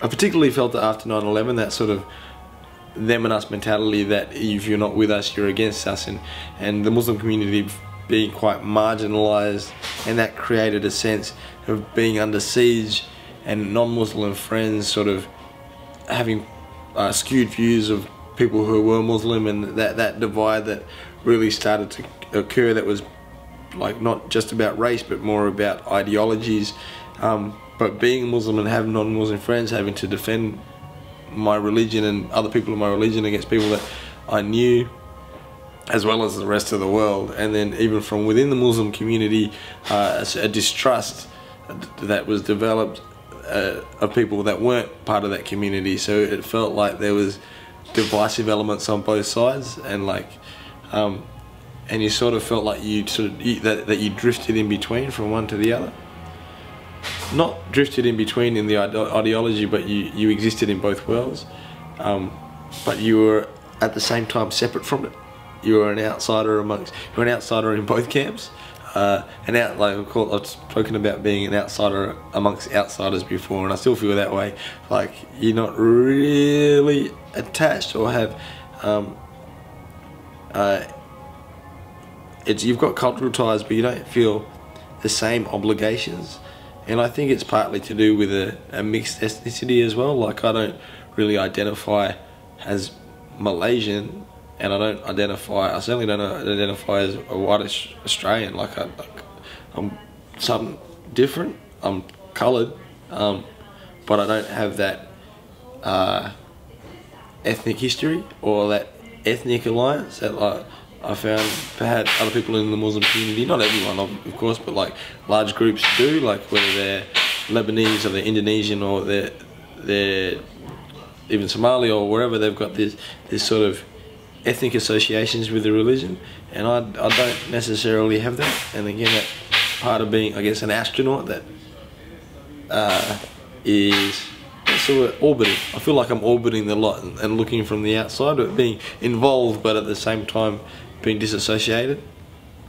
I particularly felt that after 9/11, that sort of them and us mentality, that if you're not with us, you're against us, and the Muslim community being quite marginalised, and that created a sense of being under siege, and non-Muslim friends sort of having skewed views of people who were Muslim, and that divide that really started to occur, that was like not just about race but more about ideologies. But being Muslim and having non-Muslim friends, having to defend my religion and other people in my religion against people that I knew, as well as the rest of the world, and then even from within the Muslim community, a distrust that was developed of people that weren't part of that community. So it felt like there was divisive elements on both sides, and like, and you sort of felt like that you drifted in between from one to the other. Not drifted in between in the ideology, but you existed in both worlds, but you were at the same time separate from it. You were an outsider amongst, you were an outsider in both camps. I've spoken about being an outsider amongst outsiders before, and I still feel that way. Like, you're not really attached or have, you've got cultural ties, but you don't feel the same obligations. And I think it's partly to do with a mixed ethnicity as well. Like, I don't really identify as Malaysian, and I certainly don't identify as a white Australian. Like, I'm something different, I'm coloured, but I don't have that ethnic history or that ethnic alliance that, like, I found perhaps other people in the Muslim community, not everyone of course, but like large groups do, like whether they're Lebanese or they're Indonesian or they're even Somali or wherever, they've got this sort of ethnic associations with the religion, and I don't necessarily have that. And again, that part of being, I guess, an astronaut that is sort of orbiting. I feel like I'm orbiting the lot and looking from the outside, being involved but at the same time being disassociated.